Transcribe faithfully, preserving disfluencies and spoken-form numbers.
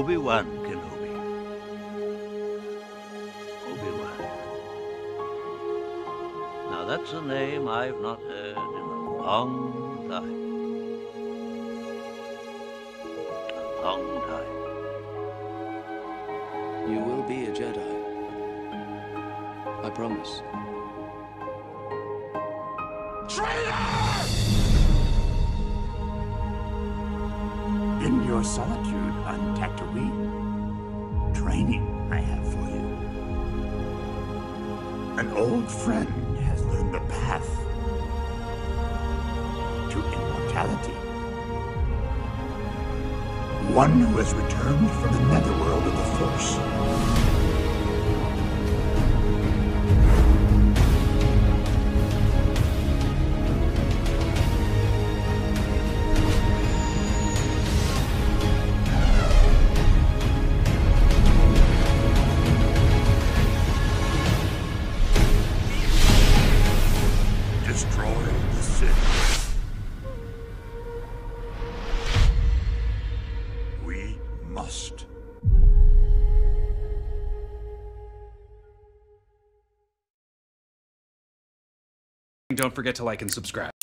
Obi-Wan Kenobi. Obi-Wan. Now that's a name I've not heard in a long time. A long time. You will be a Jedi. I promise. Traitor! In your solitude on Tatooine, training I have for you. An old friend has learned the path to immortality. One who has returned from the netherworld of the Force. Destroy the Sith. We must. Don't forget to like and subscribe.